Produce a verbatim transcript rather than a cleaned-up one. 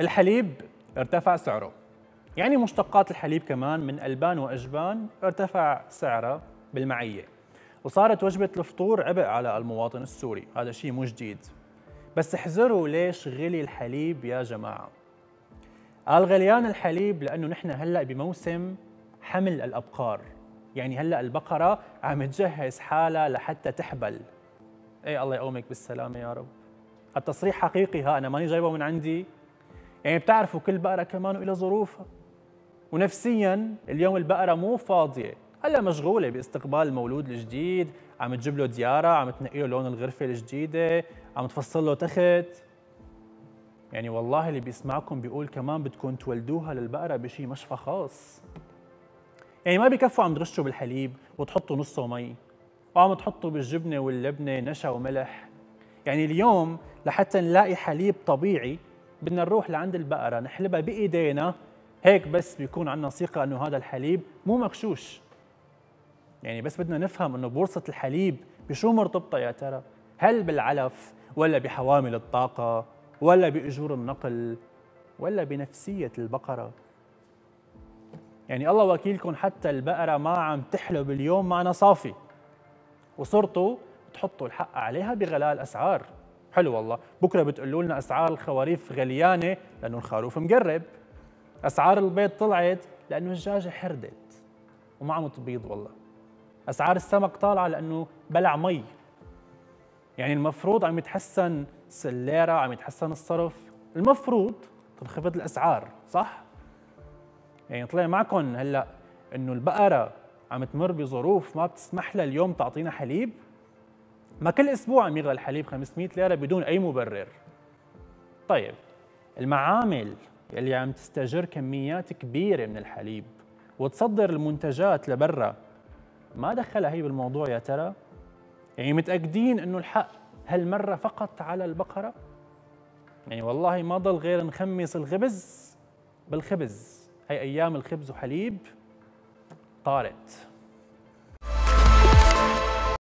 الحليب ارتفع سعره، يعني مشتقات الحليب كمان من ألبان وأجبان ارتفع سعرها بالمعية، وصارت وجبة الفطور عبء على المواطن السوري. هذا شيء مو جديد، بس احذروا ليش غلي الحليب يا جماعة. قال غليان الحليب لأنه نحن هلأ بموسم حمل الأبقار، يعني هلأ البقرة عم تجهز حالها لحتى تحبل. اي الله يقومك بالسلامة يا رب، التصريح حقيقي، ها أنا ماني جايبه من عندي. يعني بتعرفوا كل بقرة كمان إلى ظروفها، ونفسياً اليوم البقرة مو فاضية، هلا مشغولة باستقبال المولود الجديد، عم تجيب له ديارة، عم تنقي له لون الغرفة الجديدة، عم تفصل له تخت. يعني والله اللي بيسمعكم بيقول كمان بدكم تولدوها للبقرة بشي مشفى خاص. يعني ما بكفوا عم ترشوا بالحليب وتحطوا نصه مي، وعم تحطوا بالجبنة واللبنة نشا وملح. يعني اليوم لحتى نلاقي حليب طبيعي بدنا نروح لعند البقرة نحلبها بإيدينا، هيك بس بيكون عندنا ثقة إنه هذا الحليب مو مغشوش. يعني بس بدنا نفهم إنه بورصة الحليب بشو مرتبطة يا ترى؟ هل بالعلف، ولا بحوامل الطاقة، ولا بأجور النقل، ولا بنفسية البقرة؟ يعني الله وكيلكم حتى البقرة ما عم تحلب اليوم معنا صافي، وصرتوا تحطوا الحق عليها بغلاء الأسعار. حلو والله، بكرة بتقولوا لنا أسعار الخواريف غليانة لأنه الخروف مقرب، أسعار البيض طلعت لأنه الدجاجة حردت وما عم تبيض والله، أسعار السمك طالعة لأنه بلع مي. يعني المفروض عم يتحسن السلارة، عم يتحسن الصرف، المفروض تنخفض الأسعار، صح؟ يعني طلع معكم هلأ إنه البقرة عم تمر بظروف ما بتسمح لها اليوم تعطينا حليب؟ ما كل أسبوع عم يغلى الحليب خمسمية ليرة بدون أي مبرر. طيب المعامل اللي عم تستأجر كميات كبيرة من الحليب وتصدر المنتجات لبرا ما دخلها هي بالموضوع يا ترى؟ يعني متأكدين إنه الحق هالمرة فقط على البقرة؟ يعني والله ما ضل غير نخمس الخبز بالخبز، هي أيام الخبز وحليب طارت.